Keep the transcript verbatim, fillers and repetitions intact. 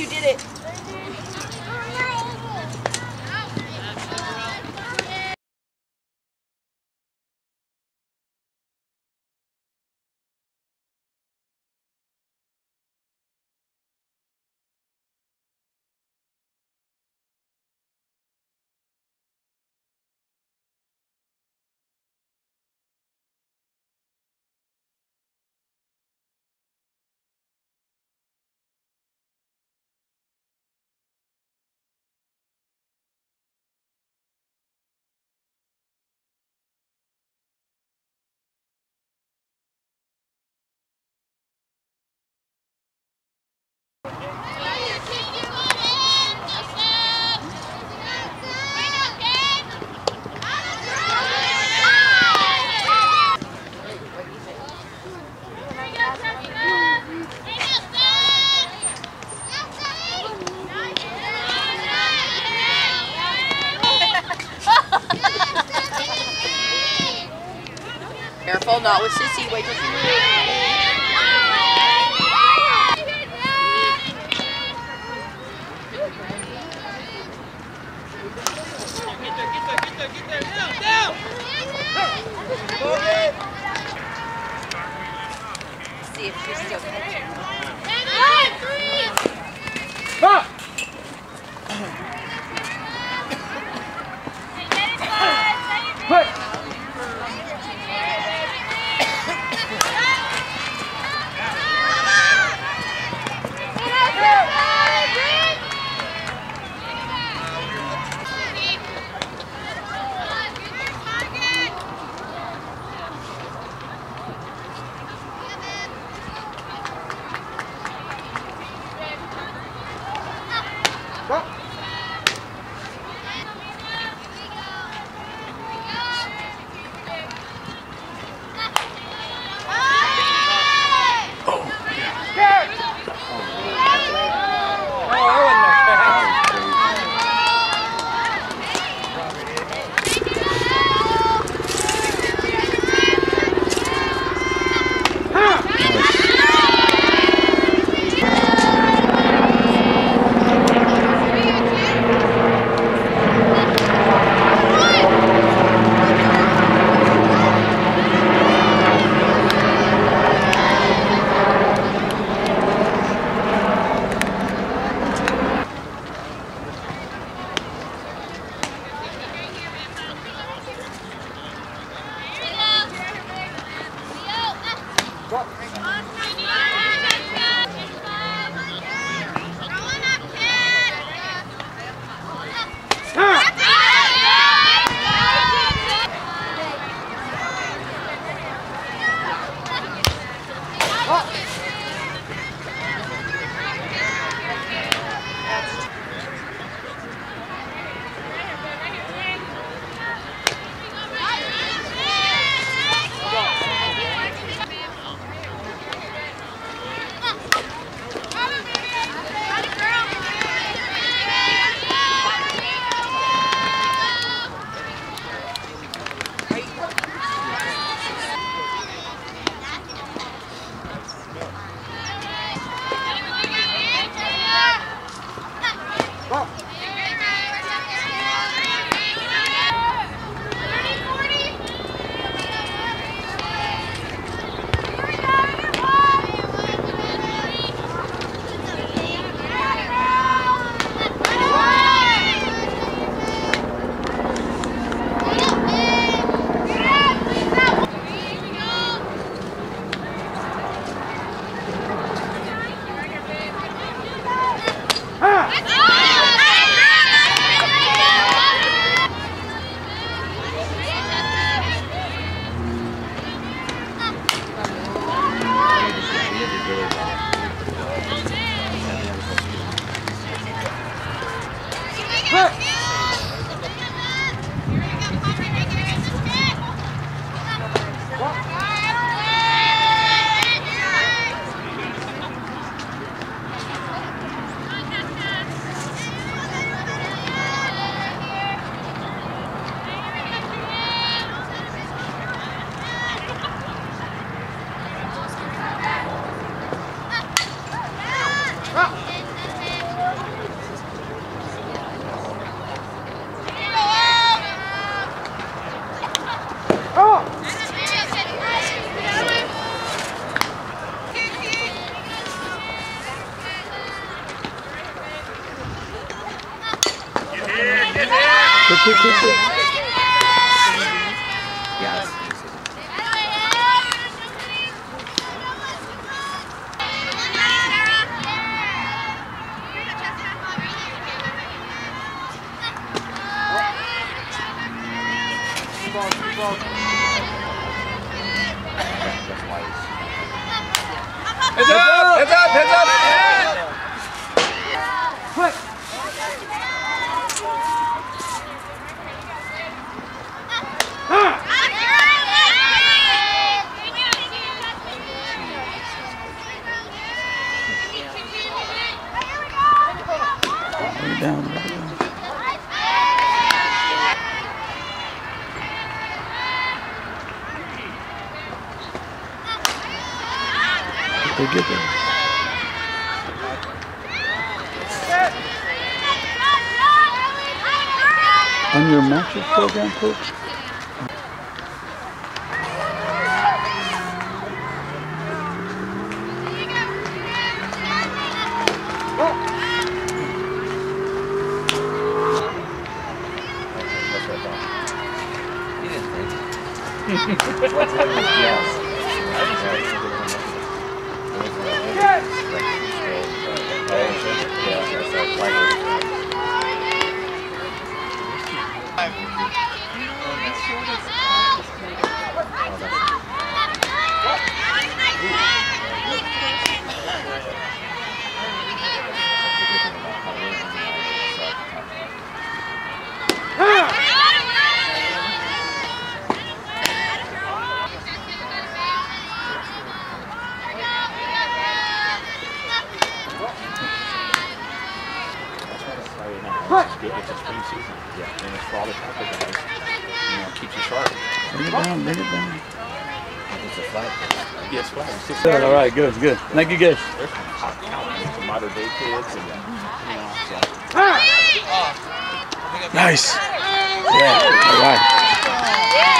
you did it. Careful, not with Sissy. Wait till she moves. See if she's still catching. Ah! quick, quick, quick. Yes. Heads up! Heads up! Heads up! Quick! We're down, right now. They get them. On your matches program, coach? Yes. All right, good, good. Thank you, guys. There's some modern day kids, and you know, so. Ah! Nice. Yeah. All right.